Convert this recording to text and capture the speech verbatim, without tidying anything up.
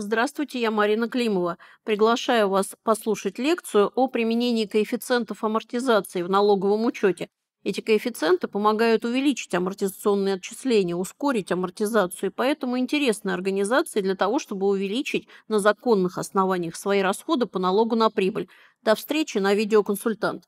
Здравствуйте, я Марина Климова. Приглашаю вас послушать лекцию о применении коэффициентов амортизации в налоговом учете. Эти коэффициенты помогают увеличить амортизационные отчисления, ускорить амортизацию, и поэтому интересны организации для того, чтобы увеличить на законных основаниях свои расходы по налогу на прибыль. До встречи на Видео.Консультант.